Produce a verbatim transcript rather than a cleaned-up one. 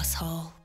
asshole.